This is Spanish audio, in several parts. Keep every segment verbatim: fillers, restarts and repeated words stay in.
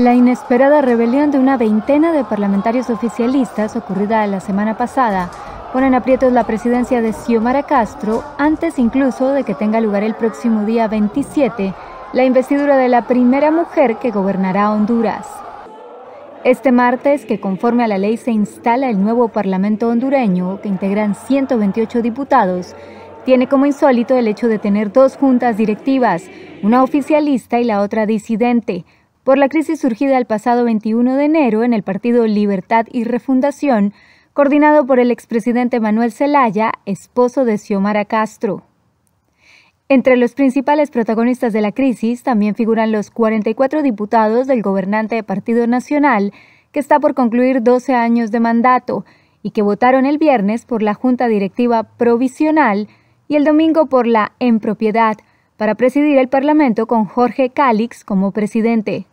La inesperada rebelión de una veintena de parlamentarios oficialistas ocurrida la semana pasada pone en aprietos la presidencia de Xiomara Castro antes incluso de que tenga lugar el próximo día veintisiete la investidura de la primera mujer que gobernará Honduras. Este martes, que conforme a la ley se instala el nuevo Parlamento hondureño, que integran ciento veintiocho diputados, tiene como insólito el hecho de tener dos juntas directivas, una oficialista y la otra disidente, por la crisis surgida el pasado veintiuno de enero en el Partido Libertad y Refundación, coordinado por el expresidente Manuel Zelaya, esposo de Xiomara Castro. Entre los principales protagonistas de la crisis también figuran los cuarenta y cuatro diputados del gobernante de Partido Nacional, que está por concluir doce años de mandato y que votaron el viernes por la Junta Directiva Provisional y el domingo por la en propiedad, para presidir el Parlamento con Jorge Cálix como presidente.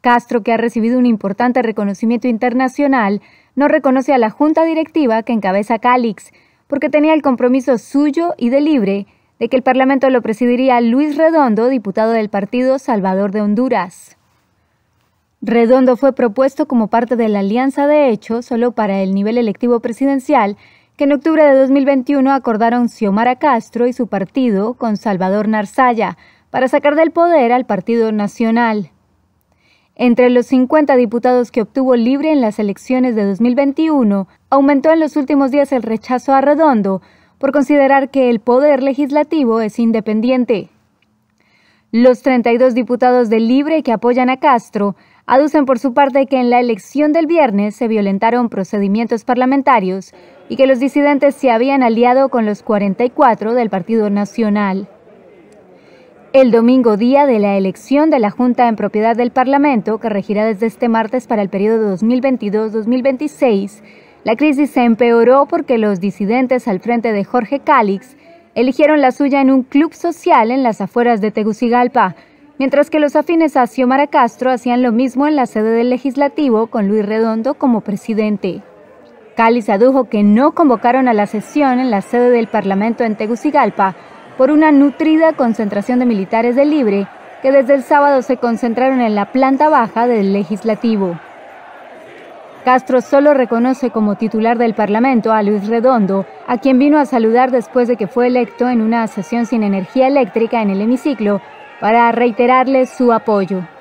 Castro, que ha recibido un importante reconocimiento internacional, no reconoce a la junta directiva que encabeza Cálix, porque tenía el compromiso suyo y de Libre de que el Parlamento lo presidiría Luis Redondo, diputado del Partido Salvador de Honduras. Redondo fue propuesto como parte de la alianza de hecho solo para el nivel electivo presidencial, que en octubre de dos mil veintiuno acordaron Xiomara Castro y su partido con Salvador Narzalla para sacar del poder al Partido Nacional. Entre los cincuenta diputados que obtuvo Libre en las elecciones de dos mil veintiuno, aumentó en los últimos días el rechazo a Redondo por considerar que el poder legislativo es independiente. Los treinta y dos diputados de Libre que apoyan a Castro aducen por su parte que en la elección del viernes se violentaron procedimientos parlamentarios y que los disidentes se habían aliado con los cuarenta y cuatro del Partido Nacional. El domingo, día de la elección de la Junta en propiedad del Parlamento, que regirá desde este martes para el periodo dos mil veintidós dos mil veintiséis, la crisis se empeoró porque los disidentes al frente de Jorge Cálix eligieron la suya en un club social en las afueras de Tegucigalpa, mientras que los afines a Xiomara Castro hacían lo mismo en la sede del Legislativo con Luis Redondo como presidente. Cálix adujo que no convocaron a la sesión en la sede del Parlamento en Tegucigalpa por una nutrida concentración de militares de Libre que desde el sábado se concentraron en la planta baja del Legislativo. Castro solo reconoce como titular del Parlamento a Luis Redondo, a quien vino a saludar después de que fue electo en una sesión sin energía eléctrica en el hemiciclo para reiterarle su apoyo.